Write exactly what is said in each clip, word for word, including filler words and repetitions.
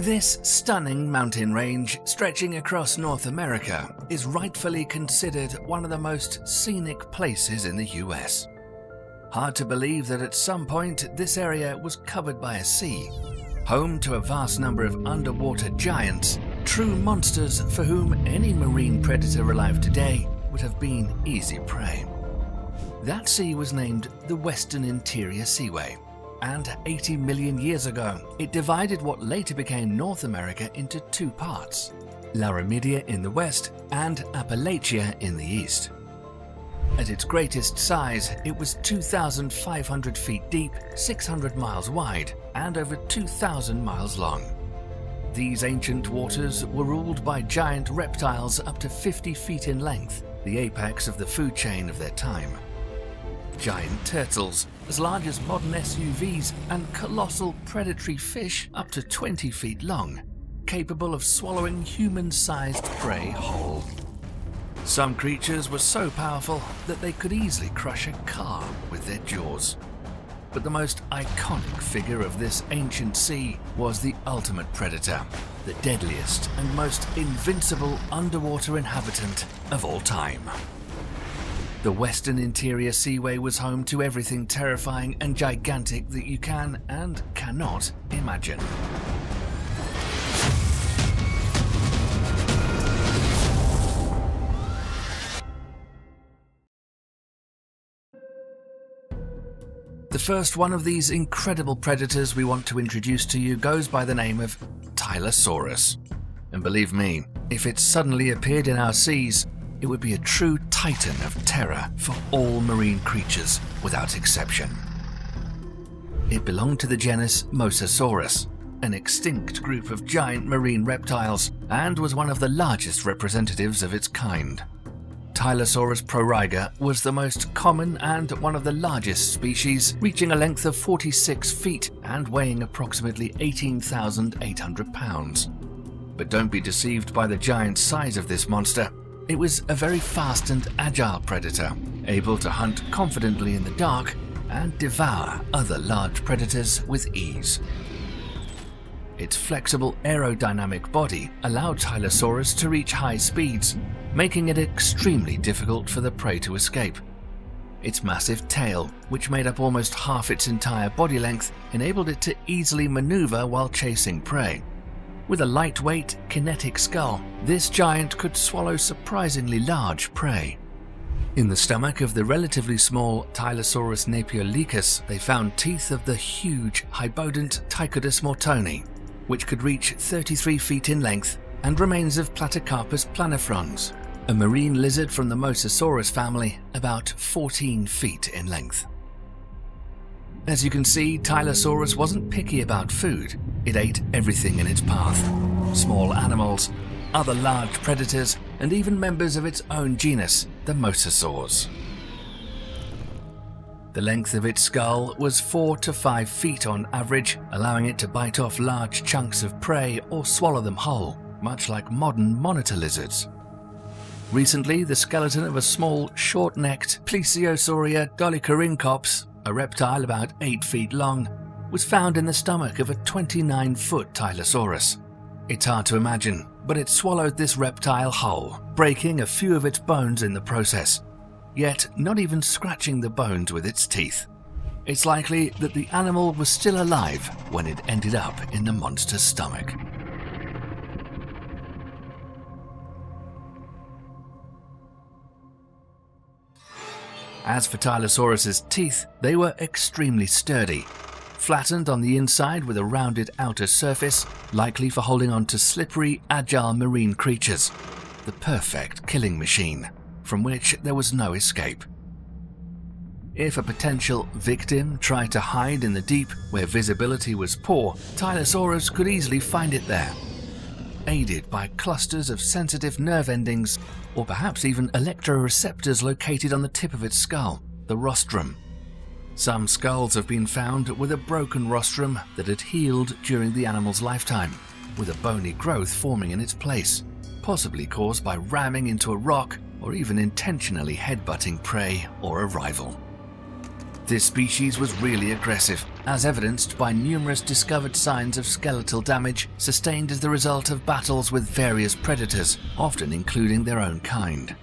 This stunning mountain range, stretching across North America, is rightfully considered one of the most scenic places in the U S. Hard to believe that at some point this area was covered by a sea, home to a vast number of underwater giants, true monsters for whom any marine predator alive today would have been easy prey. That sea was named the Western Interior Seaway, and eighty million years ago, it divided what later became North America into two parts, Laramidia in the west and Appalachia in the east. At its greatest size, it was two thousand five hundred feet deep, six hundred miles wide, and over two thousand miles long. These ancient waters were ruled by giant reptiles up to fifty feet in length, the apex of the food chain of their time. Giant turtles, as large as modern S U Vs, and colossal predatory fish up to twenty feet long, capable of swallowing human-sized prey whole. Some creatures were so powerful that they could easily crush a car with their jaws. But the most iconic figure of this ancient sea was the ultimate predator, the deadliest and most invincible underwater inhabitant of all time. The Western Interior Seaway was home to everything terrifying and gigantic that you can and cannot imagine. The first one of these incredible predators we want to introduce to you goes by the name of Tylosaurus. And believe me, if it suddenly appeared in our seas, it would be a true titan of terror for all marine creatures without exception. It belonged to the genus Mosasaurus, an extinct group of giant marine reptiles, and was one of the largest representatives of its kind. Tylosaurus proriga was the most common and one of the largest species, reaching a length of forty-six feet and weighing approximately eighteen thousand eight hundred pounds. But don't be deceived by the giant size of this monster. It was a very fast and agile predator, able to hunt confidently in the dark and devour other large predators with ease. Its flexible aerodynamic body allowed Tylosaurus to reach high speeds, making it extremely difficult for the prey to escape. Its massive tail, which made up almost half its entire body length, enabled it to easily maneuver while chasing prey. With a lightweight, kinetic skull, this giant could swallow surprisingly large prey. In the stomach of the relatively small Tylosaurus nepaeolicus, they found teeth of the huge hybodont Ptychodus mortoni, which could reach thirty-three feet in length, and remains of Platecarpus planifrons, a marine lizard from the Mosasaurus family, about fourteen feet in length. As you can see, Tylosaurus wasn't picky about food. It ate everything in its path. Small animals, other large predators, and even members of its own genus, the Mosasaurs. The length of its skull was four to five feet on average, allowing it to bite off large chunks of prey or swallow them whole, much like modern monitor lizards. Recently, the skeleton of a small, short-necked Plesiosauria dolichorhyncops, a reptile about eight feet long, was found in the stomach of a twenty-nine-foot Tylosaurus. It's hard to imagine, but it swallowed this reptile whole, breaking a few of its bones in the process, yet not even scratching the bones with its teeth. It's likely that the animal was still alive when it ended up in the monster's stomach. As for Tylosaurus's teeth, they were extremely sturdy, flattened on the inside with a rounded outer surface, likely for holding on to slippery, agile marine creatures, the perfect killing machine, from which there was no escape. If a potential victim tried to hide in the deep where visibility was poor, Tylosaurus could easily find it there, aided by clusters of sensitive nerve endings, or perhaps even electroreceptors located on the tip of its skull, the rostrum. Some skulls have been found with a broken rostrum that had healed during the animal's lifetime, with a bony growth forming in its place, possibly caused by ramming into a rock or even intentionally headbutting prey or a rival. this species was really aggressive, as evidenced by numerous discovered signs of skeletal damage sustained as the result of battles with various predators, often including their own kind.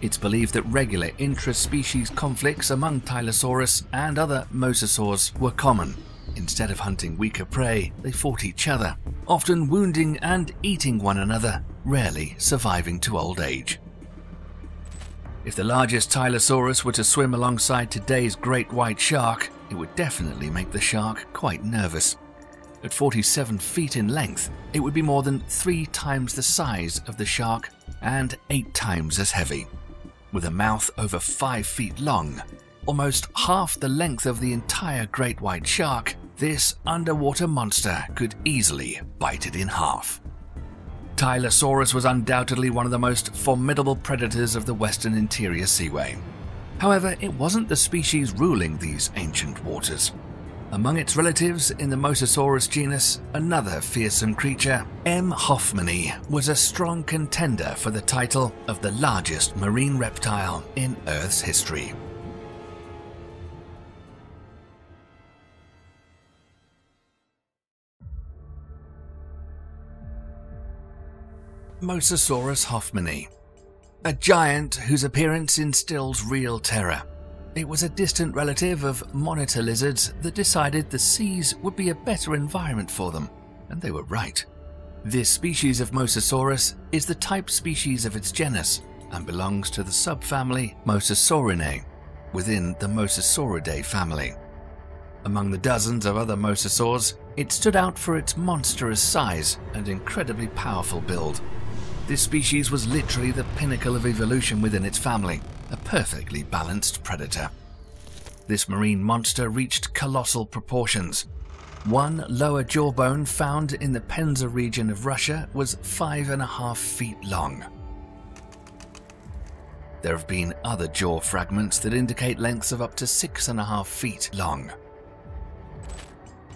It's believed that regular intra-species conflicts among Tylosaurus and other mosasaurs were common. Instead of hunting weaker prey, they fought each other, often wounding and eating one another, rarely surviving to old age. If the largest Tylosaurus were to swim alongside today's great white shark, it would definitely make the shark quite nervous. At forty-seven feet in length, it would be more than three times the size of the shark and eight times as heavy. With a mouth over five feet long, almost half the length of the entire great white shark, this underwater monster could easily bite it in half. Tylosaurus was undoubtedly one of the most formidable predators of the Western Interior Seaway. However, it wasn't the species ruling these ancient waters. Among its relatives in the Mosasaurus genus, another fearsome creature, M. hoffmanni, was a strong contender for the title of the largest marine reptile in Earth's history. Mosasaurus hoffmanni, a giant whose appearance instills real terror. It was a distant relative of monitor lizards that decided the seas would be a better environment for them, and they were right. This species of Mosasaurus is the type species of its genus and belongs to the subfamily Mosasaurinae within the Mosasauridae family. Among the dozens of other mosasaurs, it stood out for its monstrous size and incredibly powerful build. This species was literally the pinnacle of evolution within its family, a perfectly balanced predator. This marine monster reached colossal proportions. One lower jawbone found in the Penza region of Russia was five and a half feet long. There have been other jaw fragments that indicate lengths of up to six and a half feet long.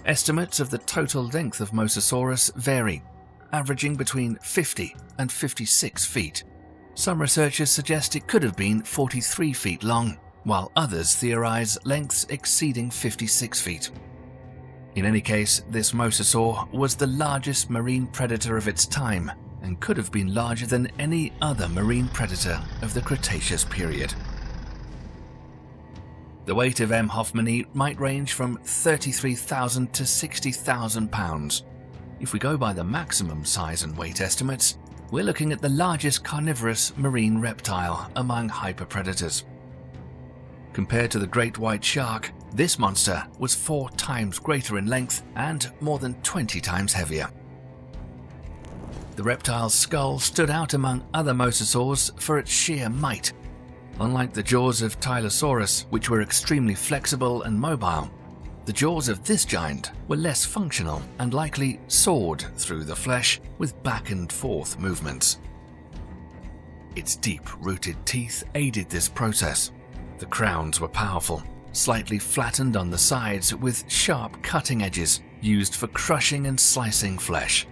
Estimates of the total length of Mosasaurus vary, averaging between fifty and fifty-six feet. Some researchers suggest it could have been forty-three feet long, while others theorize lengths exceeding fifty-six feet. In any case, this mosasaur was the largest marine predator of its time and could have been larger than any other marine predator of the Cretaceous period. The weight of M. hoffmanni might range from thirty-three thousand to sixty thousand pounds. If we go by the maximum size and weight estimates, we're looking at the largest carnivorous marine reptile among hyperpredators. Compared to the great white shark, this monster was four times greater in length and more than twenty times heavier. The reptile's skull stood out among other mosasaurs for its sheer might. Unlike the jaws of Tylosaurus, which were extremely flexible and mobile, the jaws of this giant were less functional and likely sawed through the flesh with back and forth movements. Its deep-rooted teeth aided this process. The crowns were powerful, slightly flattened on the sides with sharp cutting edges used for crushing and slicing flesh.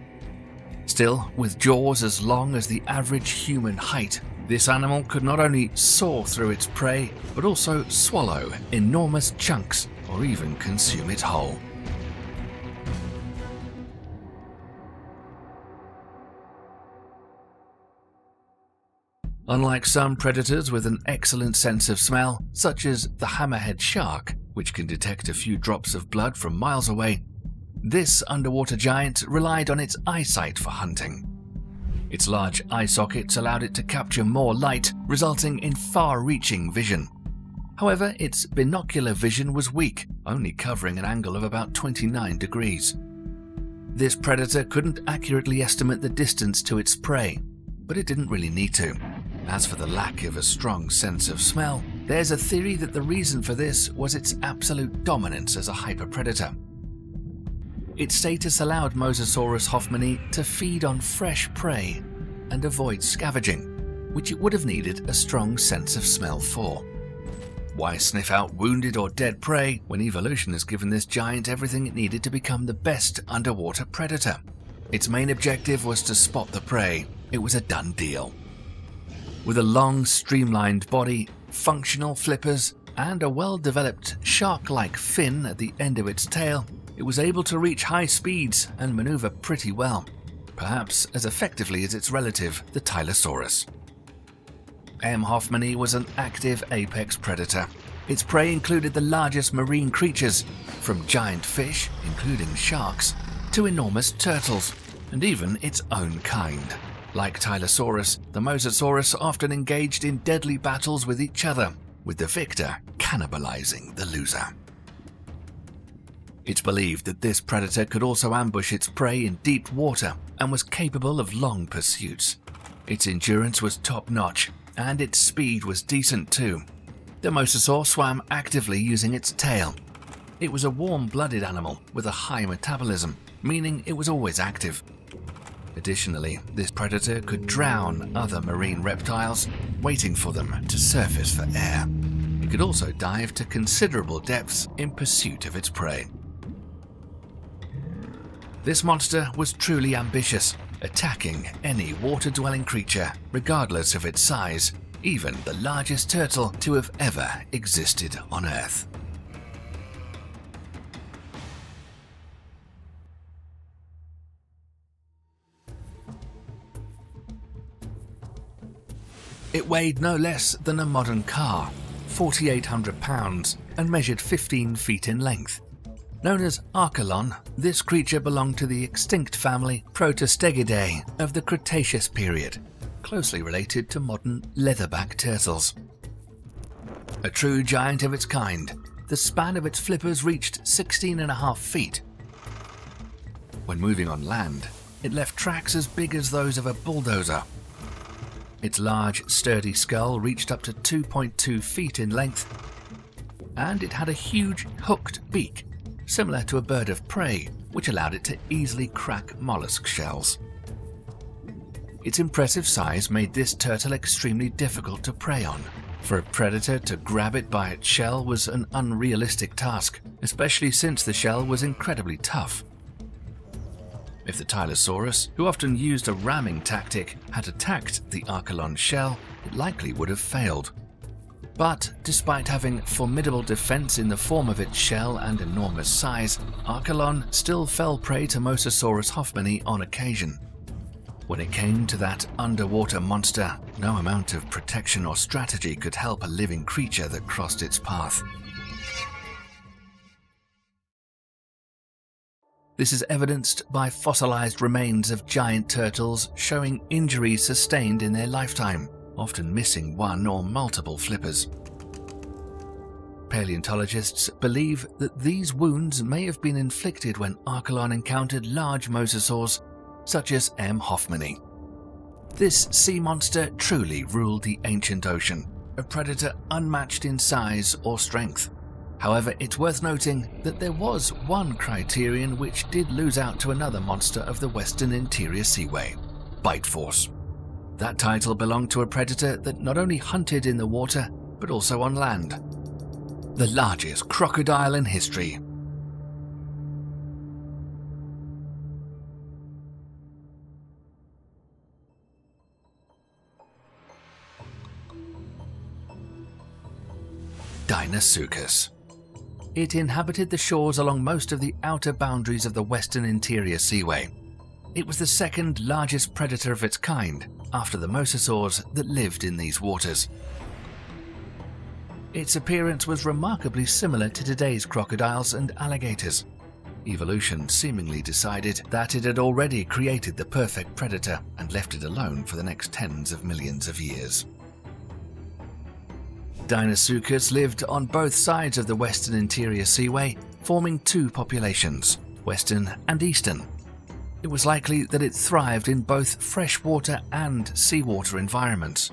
Still, with jaws as long as the average human height, this animal could not only saw through its prey, but also swallow enormous chunks or even consume it whole. Unlike some predators with an excellent sense of smell, such as the hammerhead shark, which can detect a few drops of blood from miles away, this underwater giant relied on its eyesight for hunting. Its large eye sockets allowed it to capture more light, resulting in far-reaching vision. However, its binocular vision was weak, only covering an angle of about twenty-nine degrees. This predator couldn't accurately estimate the distance to its prey, but it didn't really need to. As for the lack of a strong sense of smell, there's a theory that the reason for this was its absolute dominance as a hyperpredator. Its status allowed Mosasaurus hoffmanni to feed on fresh prey and avoid scavenging, which it would have needed a strong sense of smell for. Why sniff out wounded or dead prey when evolution has given this giant everything it needed to become the best underwater predator? Its main objective was to spot the prey. It was a done deal. With a long, streamlined body, functional flippers, and a well-developed shark-like fin at the end of its tail, it was able to reach high speeds and maneuver pretty well, perhaps as effectively as its relative, the Tylosaurus. M. hoffmanni was an active apex predator. Its prey included the largest marine creatures, from giant fish, including sharks, to enormous turtles, and even its own kind. Like Tylosaurus, the Mosasaurus often engaged in deadly battles with each other, with the victor cannibalizing the loser. It's believed that this predator could also ambush its prey in deep water and was capable of long pursuits. Its endurance was top-notch, and its speed was decent too. The Mosasaur swam actively using its tail. It was a warm-blooded animal with a high metabolism, meaning it was always active. Additionally, this predator could drown other marine reptiles, waiting for them to surface for air. It could also dive to considerable depths in pursuit of its prey. This monster was truly ambitious, attacking any water-dwelling creature, regardless of its size, even the largest turtle to have ever existed on Earth. It weighed no less than a modern car, four thousand eight hundred pounds, and measured fifteen feet in length. Known as Archelon, this creature belonged to the extinct family Protostegidae of the Cretaceous period, closely related to modern leatherback turtles. A true giant of its kind, the span of its flippers reached sixteen and a half feet. When moving on land, it left tracks as big as those of a bulldozer. Its large, sturdy skull reached up to two point two feet in length, and it had a huge hooked beak, similar to a bird of prey, which allowed it to easily crack mollusk shells. Its impressive size made this turtle extremely difficult to prey on. For a predator to grab it by its shell was an unrealistic task, especially since the shell was incredibly tough. If the Tylosaurus, who often used a ramming tactic, had attacked the Archelon shell, it likely would have failed. But despite having formidable defense in the form of its shell and enormous size, Archelon still fell prey to Mosasaurus hoffmanni on occasion. When it came to that underwater monster, no amount of protection or strategy could help a living creature that crossed its path. This is evidenced by fossilized remains of giant turtles showing injuries sustained in their lifetime, often missing one or multiple flippers. Paleontologists believe that these wounds may have been inflicted when Archelon encountered large mosasaurs such as M. hoffmanni. This sea monster truly ruled the ancient ocean, a predator unmatched in size or strength. However, it's worth noting that there was one criterion which did lose out to another monster of the Western Interior Seaway: bite force. That title belonged to a predator that not only hunted in the water, but also on land. The largest crocodile in history. Deinosuchus. It inhabited the shores along most of the outer boundaries of the Western Interior Seaway. It was the second largest predator of its kind, after the mosasaurs that lived in these waters. Its appearance was remarkably similar to today's crocodiles and alligators. Evolution seemingly decided that it had already created the perfect predator and left it alone for the next tens of millions of years. Deinosuchus lived on both sides of the Western Interior Seaway, forming two populations, Western and Eastern. It was likely that it thrived in both freshwater and seawater environments.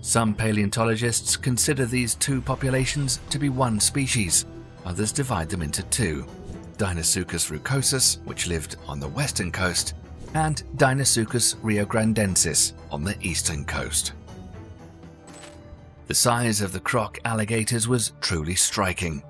Some paleontologists consider these two populations to be one species, others divide them into two: Deinosuchus rugosus, which lived on the western coast, and Deinosuchus riograndensis on the eastern coast. The size of the croc alligators was truly striking.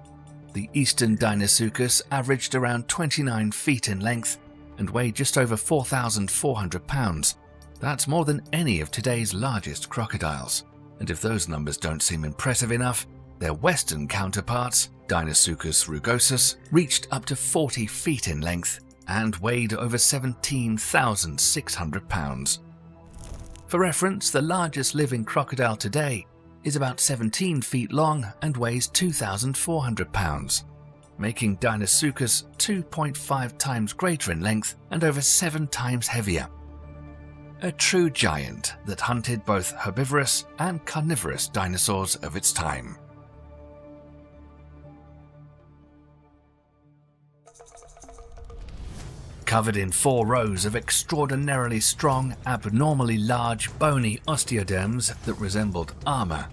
The eastern Deinosuchus averaged around twenty-nine feet in length and weighed just over four thousand four hundred pounds. That's more than any of today's largest crocodiles. And if those numbers don't seem impressive enough, Their western counterparts, Deinosuchus rugosus, reached up to forty feet in length and weighed over seventeen thousand six hundred pounds. For reference, the largest living crocodile today is about seventeen feet long and weighs two thousand four hundred pounds, making Deinosuchus two point five times greater in length and over seven times heavier. A true giant that hunted both herbivorous and carnivorous dinosaurs of its time. Covered in four rows of extraordinarily strong, abnormally large, bony osteoderms that resembled armor,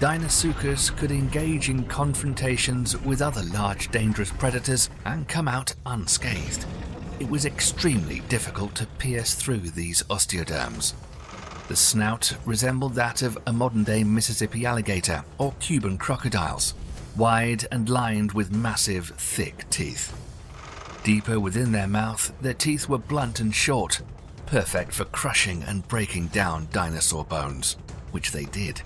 Deinosuchus could engage in confrontations with other large dangerous predators and come out unscathed. It was extremely difficult to pierce through these osteoderms. The snout resembled that of a modern-day Mississippi alligator or Cuban crocodiles, wide and lined with massive, thick teeth. Deeper within their mouth, their teeth were blunt and short, perfect for crushing and breaking down dinosaur bones, which they did.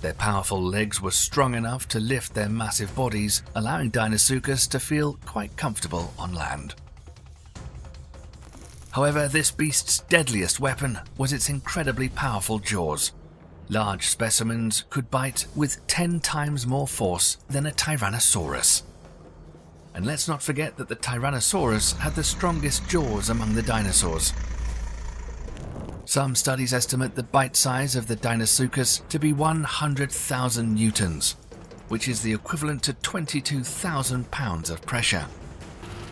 Their powerful legs were strong enough to lift their massive bodies, allowing Deinosuchus to feel quite comfortable on land. However, this beast's deadliest weapon was its incredibly powerful jaws. Large specimens could bite with ten times more force than a Tyrannosaurus. And let's not forget that the Tyrannosaurus had the strongest jaws among the dinosaurs. Some studies estimate the bite size of the Deinosuchus to be one hundred thousand newtons, which is the equivalent to twenty-two thousand pounds of pressure.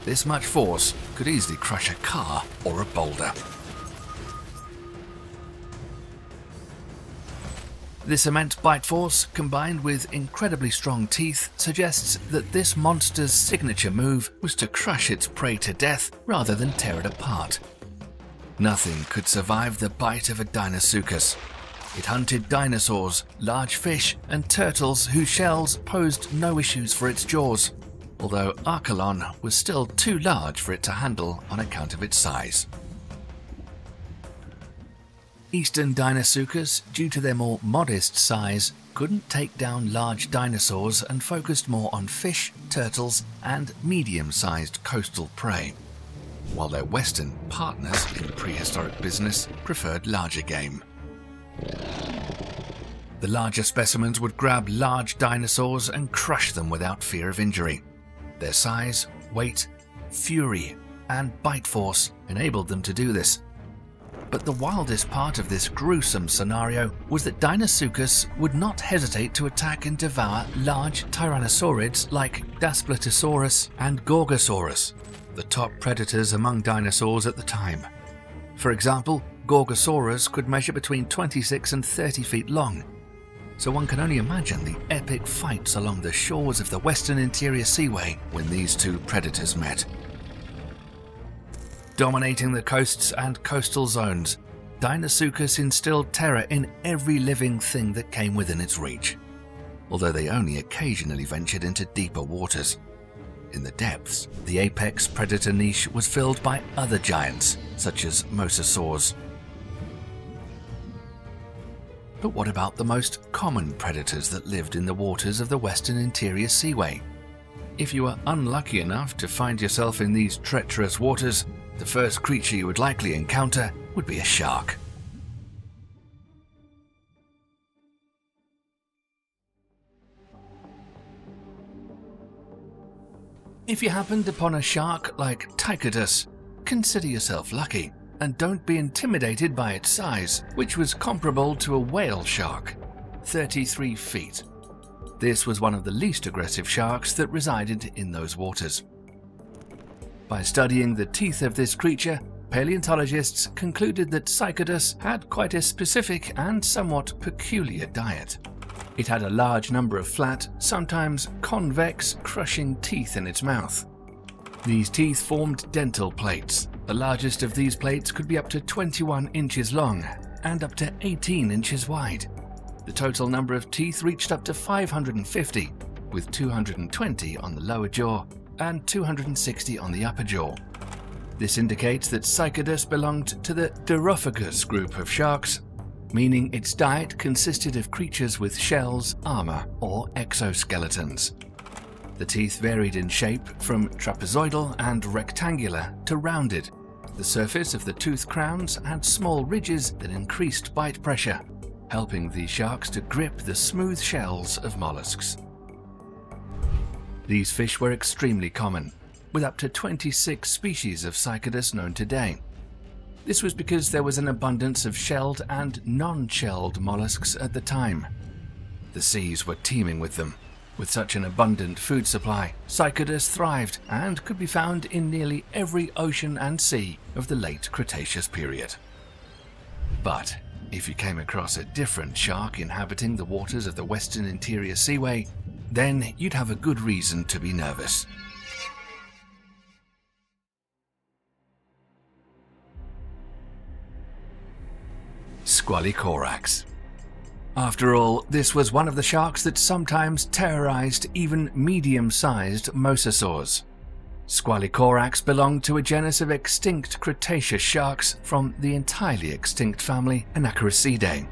This much force could easily crush a car or a boulder. This immense bite force, combined with incredibly strong teeth, suggests that this monster's signature move was to crush its prey to death rather than tear it apart. Nothing could survive the bite of a Deinosuchus. It hunted dinosaurs, large fish, and turtles whose shells posed no issues for its jaws, although Archelon was still too large for it to handle on account of its size. Eastern Deinosuchus, due to their more modest size, couldn't take down large dinosaurs and focused more on fish, turtles, and medium-sized coastal prey, while their Western partners in prehistoric business preferred larger game. The larger specimens would grab large dinosaurs and crush them without fear of injury. Their size, weight, fury, and bite force enabled them to do this. But the wildest part of this gruesome scenario was that Deinosuchus would not hesitate to attack and devour large tyrannosaurids like Daspletosaurus and Gorgosaurus, the top predators among dinosaurs at the time. For example, Gorgosaurus could measure between twenty-six and thirty feet long, so one can only imagine the epic fights along the shores of the Western Interior Seaway when these two predators met. Dominating the coasts and coastal zones, Deinosuchus instilled terror in every living thing that came within its reach, although they only occasionally ventured into deeper waters. In the depths, the apex predator niche was filled by other giants, such as mosasaurs. But what about the most common predators that lived in the waters of the Western Interior Seaway? If you were unlucky enough to find yourself in these treacherous waters, the first creature you would likely encounter would be a shark. If you happened upon a shark like Ptychodus, consider yourself lucky and don't be intimidated by its size, which was comparable to a whale shark, thirty-three feet. This was one of the least aggressive sharks that resided in those waters. By studying the teeth of this creature, paleontologists concluded that Ptychodus had quite a specific and somewhat peculiar diet. It had a large number of flat, sometimes convex, crushing teeth in its mouth. These teeth formed dental plates. The largest of these plates could be up to twenty-one inches long and up to eighteen inches wide. The total number of teeth reached up to five hundred fifty, with two hundred twenty on the lower jaw and two hundred sixty on the upper jaw. This indicates that Ptychodus belonged to the Durophagous group of sharks, meaning its diet consisted of creatures with shells, armor, or exoskeletons. The teeth varied in shape from trapezoidal and rectangular to rounded. The surface of the tooth crowns had small ridges that increased bite pressure, helping the sharks to grip the smooth shells of mollusks. These fish were extremely common, with up to twenty-six species of Cycadus known today. This was because there was an abundance of shelled and non-shelled mollusks at the time. The seas were teeming with them. With such an abundant food supply, Cycadus thrived and could be found in nearly every ocean and sea of the late Cretaceous period. But if you came across a different shark inhabiting the waters of the Western Interior Seaway, then you'd have a good reason to be nervous. Squalicorax. After all, this was one of the sharks that sometimes terrorized even medium-sized mosasaurs. Squalicorax belonged to a genus of extinct Cretaceous sharks from the entirely extinct family Anacaracidae.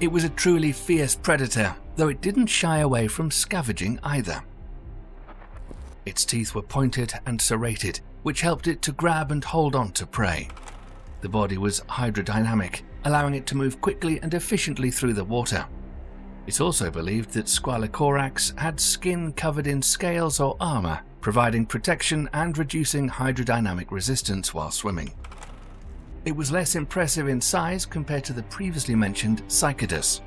It was a truly fierce predator, though it didn't shy away from scavenging either. Its teeth were pointed and serrated, which helped it to grab and hold on to prey. The body was hydrodynamic, allowing it to move quickly and efficiently through the water. It's also believed that Squalicorax had skin covered in scales or armor, providing protection and reducing hydrodynamic resistance while swimming. It was less impressive in size compared to the previously mentioned Cycadus.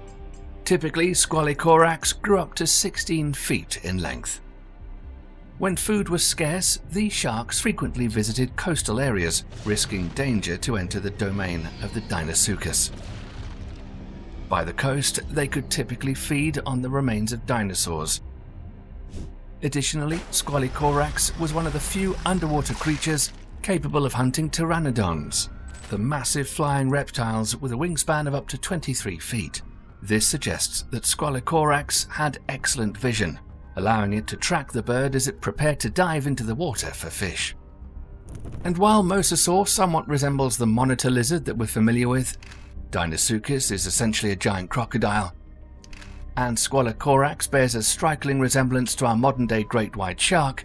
Typically, Squalicorax grew up to sixteen feet in length. When food was scarce, these sharks frequently visited coastal areas, risking danger to enter the domain of the Deinosuchus. By the coast, they could typically feed on the remains of dinosaurs. Additionally, Squalicorax was one of the few underwater creatures capable of hunting pteranodons, the massive flying reptiles with a wingspan of up to twenty-three feet. This suggests that Squalicorax had excellent vision, allowing it to track the bird as it prepared to dive into the water for fish. And while Mosasaur somewhat resembles the monitor lizard that we're familiar with, Deinosuchus is essentially a giant crocodile, and Squalicorax bears a striking resemblance to our modern-day great white shark,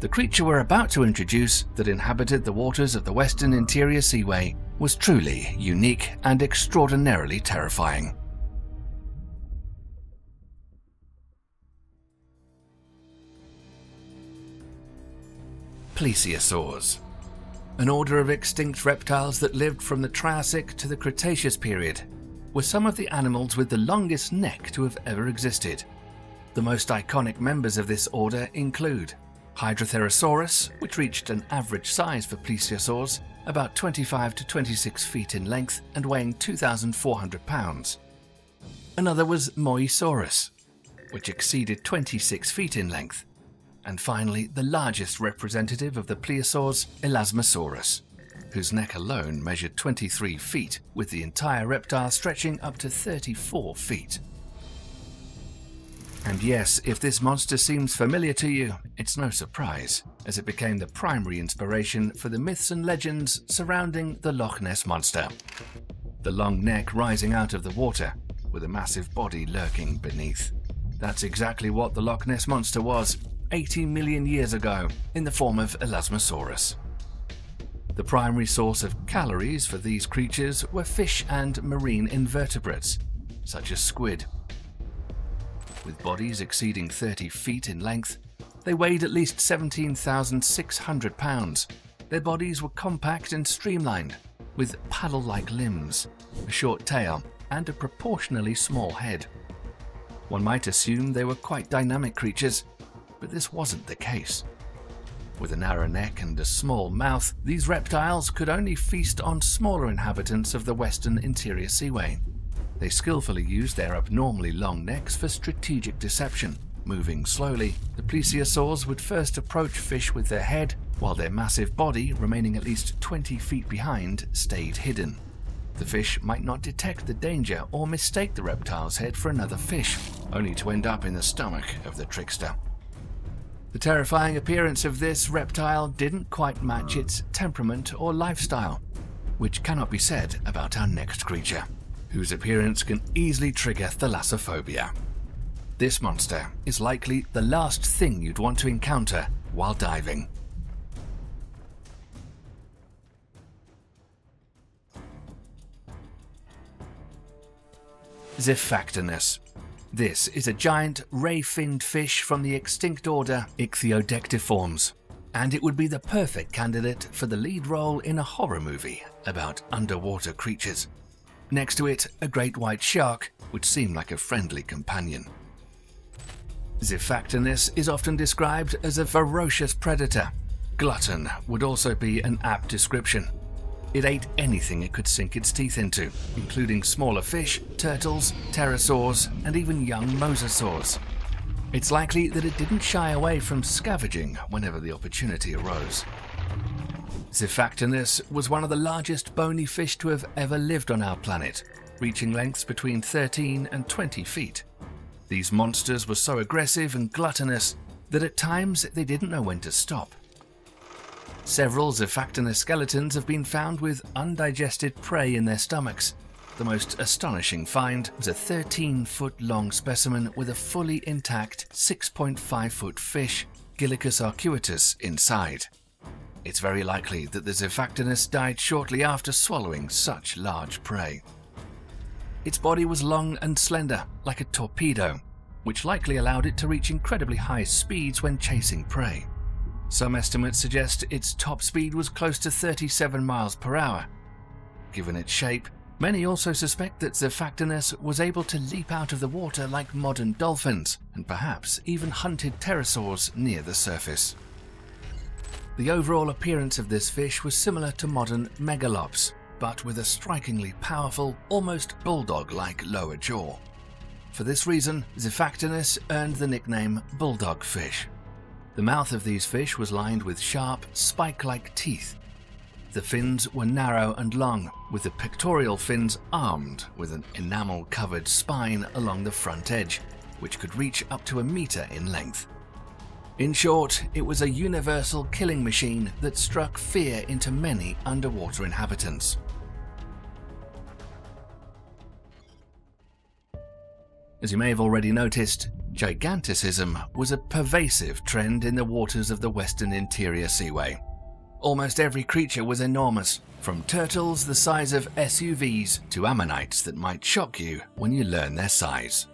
the creature we're about to introduce that inhabited the waters of the Western Interior Seaway was truly unique and extraordinarily terrifying. Plesiosaurs, an order of extinct reptiles that lived from the Triassic to the Cretaceous period, were some of the animals with the longest neck to have ever existed. The most iconic members of this order include Hydrotherosaurus, which reached an average size for plesiosaurs, about twenty-five to twenty-six feet in length and weighing two thousand four hundred pounds. Another was Mosasaurus, which exceeded twenty-six feet in length. And finally, the largest representative of the plesiosaurs, Elasmosaurus, whose neck alone measured twenty-three feet, with the entire reptile stretching up to thirty-four feet. And yes, if this monster seems familiar to you, it's no surprise, as it became the primary inspiration for the myths and legends surrounding the Loch Ness Monster. The long neck rising out of the water, with a massive body lurking beneath. That's exactly what the Loch Ness Monster was, eighty million years ago, in the form of Elasmosaurus. The primary source of calories for these creatures were fish and marine invertebrates, such as squid. With bodies exceeding thirty feet in length, they weighed at least seventeen thousand six hundred pounds. Their bodies were compact and streamlined, with paddle-like limbs, a short tail, and a proportionally small head. One might assume they were quite dynamic creatures, but this wasn't the case. With a narrow neck and a small mouth, these reptiles could only feast on smaller inhabitants of the Western Interior Seaway. They skillfully used their abnormally long necks for strategic deception. Moving slowly, the plesiosaurs would first approach fish with their head, while their massive body, remaining at least twenty feet behind, stayed hidden. The fish might not detect the danger or mistake the reptile's head for another fish, only to end up in the stomach of the trickster. The terrifying appearance of this reptile didn't quite match its temperament or lifestyle, which cannot be said about our next creature. whose appearance can easily trigger thalassophobia. This monster is likely the last thing you'd want to encounter while diving. Xiphactinus. This is a giant ray-finned fish from the extinct order Ichthyodectiformes, and it would be the perfect candidate for the lead role in a horror movie about underwater creatures. Next to it, a great white shark would seem like a friendly companion. Xiphactinus is often described as a ferocious predator. Glutton would also be an apt description. It ate anything it could sink its teeth into, including smaller fish, turtles, pterosaurs, and even young mosasaurs. It's likely that it didn't shy away from scavenging whenever the opportunity arose. Xiphactinus was one of the largest bony fish to have ever lived on our planet, reaching lengths between thirteen and twenty feet. These monsters were so aggressive and gluttonous that at times they didn't know when to stop. Several Xiphactinus skeletons have been found with undigested prey in their stomachs. The most astonishing find was a thirteen-foot-long specimen with a fully intact six point five foot fish, Gillicus arcuatus, inside. It's very likely that the Xiphactinus died shortly after swallowing such large prey. Its body was long and slender, like a torpedo, which likely allowed it to reach incredibly high speeds when chasing prey. Some estimates suggest its top speed was close to thirty-seven miles per hour. Given its shape, many also suspect that Xiphactinus was able to leap out of the water like modern dolphins, and perhaps even hunted pterosaurs near the surface. The overall appearance of this fish was similar to modern megalops, but with a strikingly powerful, almost bulldog-like lower jaw. For this reason, Xiphactinus earned the nickname bulldog fish. The mouth of these fish was lined with sharp, spike-like teeth. The fins were narrow and long, with the pectoral fins armed with an enamel-covered spine along the front edge, which could reach up to a meter in length. In short, it was a universal killing machine that struck fear into many underwater inhabitants. As you may have already noticed, giganticism was a pervasive trend in the waters of the Western Interior Seaway. Almost every creature was enormous, from turtles the size of S U Vs to ammonites that might shock you when you learn their size.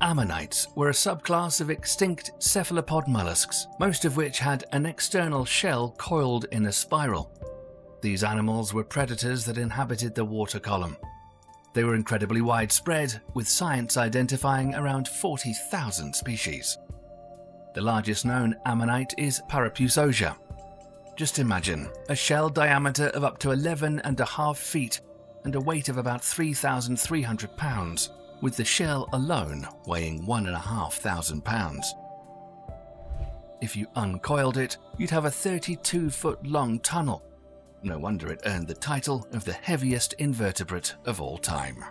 Ammonites were a subclass of extinct cephalopod mollusks, most of which had an external shell coiled in a spiral. These animals were predators that inhabited the water column. They were incredibly widespread, with science identifying around forty thousand species. The largest known ammonite is Parapusosia. Just imagine, a shell diameter of up to eleven and a half feet and a weight of about three thousand three hundred pounds, with the shell alone weighing one thousand five hundred pounds. If you uncoiled it, you'd have a thirty-two foot long tunnel. No wonder it earned the title of the heaviest invertebrate of all time.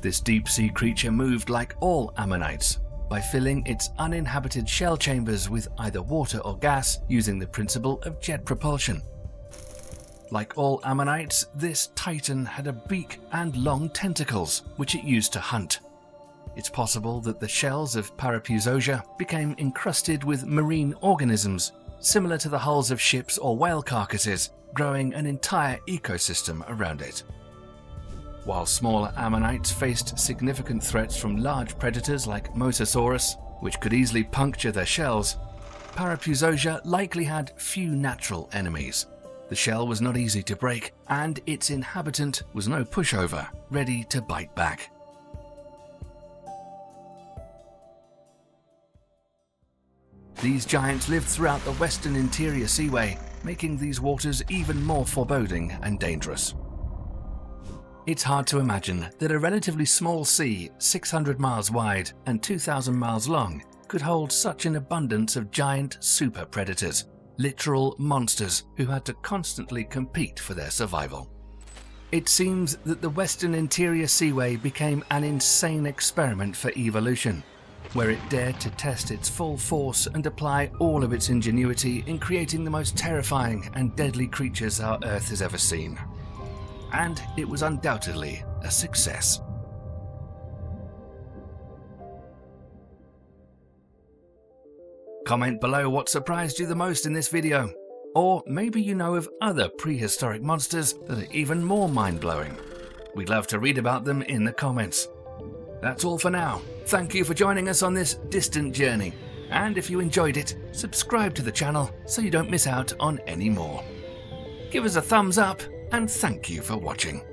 This deep-sea creature moved like all ammonites, by filling its uninhabited shell chambers with either water or gas using the principle of jet propulsion. Like all ammonites, this titan had a beak and long tentacles, which it used to hunt. It's possible that the shells of Parapusosia became encrusted with marine organisms, similar to the hulls of ships or whale carcasses, growing an entire ecosystem around it. While smaller ammonites faced significant threats from large predators like Mosasaurus, which could easily puncture their shells, Parapusosia likely had few natural enemies. The shell was not easy to break, and its inhabitant was no pushover, ready to bite back. These giants lived throughout the Western Interior Seaway, making these waters even more foreboding and dangerous. It's hard to imagine that a relatively small sea, six hundred miles wide and two thousand miles long, could hold such an abundance of giant super predators, literal monsters who had to constantly compete for their survival. It seems that the Western Interior Seaway became an insane experiment for evolution, where it dared to test its full force and apply all of its ingenuity in creating the most terrifying and deadly creatures our Earth has ever seen. and it was undoubtedly a success. Comment below what surprised you the most in this video, or maybe you know of other prehistoric monsters that are even more mind-blowing. We'd love to read about them in the comments. That's all for now. Thank you for joining us on this distant journey, and if you enjoyed it, subscribe to the channel so you don't miss out on any more. Give us a thumbs up, and thank you for watching.